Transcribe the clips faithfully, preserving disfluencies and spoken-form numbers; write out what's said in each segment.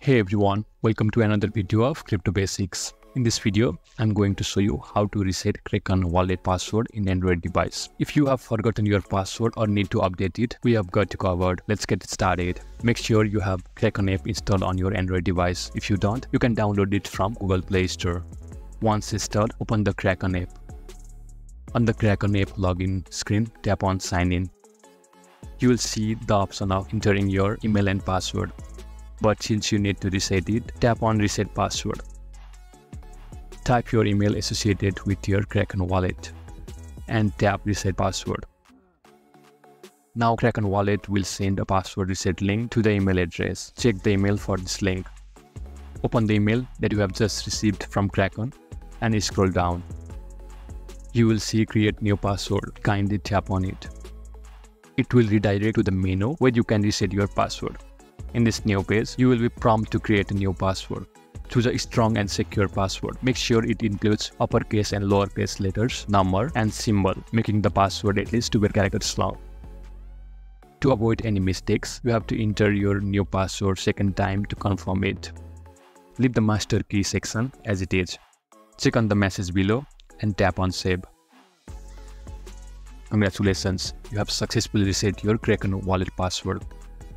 Hey everyone, welcome to another video of CryptoBasics. In this video, I'm going to show you how to reset Kraken wallet password in Android device. If you have forgotten your password or need to update it, we have got you covered. Let's get started. Make sure you have Kraken app installed on your Android device. If you don't, you can download it from Google Play Store. Once installed, open the Kraken app. On the Kraken app login screen, tap on sign in. You will see the option of entering your email and password. But since you need to reset it, tap on reset password. Type your email associated with your Kraken wallet and tap reset password. Now Kraken wallet will send a password reset link to the email address. Check the email for this link. Open the email that you have just received from Kraken and scroll down. You will see create new password. Kindly tap on it. It will redirect to the menu where you can reset your password. In this new page, you will be prompted to create a new password. Choose a strong and secure password. Make sure it includes uppercase and lowercase letters, number, and symbol, making the password at least two characters long. To avoid any mistakes, you have to enter your new password second time to confirm it. Leave the master key section as it is. Check on the message below and tap on save. Congratulations, you have successfully reset your Kraken wallet password.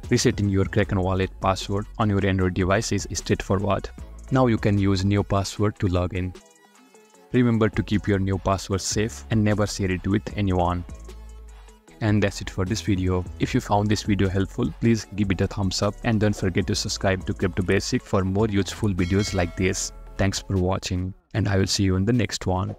Resetting your Kraken wallet password on your Android device is straightforward. Now you can use new password to log in. Remember to keep your new password safe and never share it with anyone. And that's it for this video. If you found this video helpful, please give it a thumbs up and don't forget to subscribe to CryptoBasics for more useful videos like this. Thanks for watching and I will see you in the next one.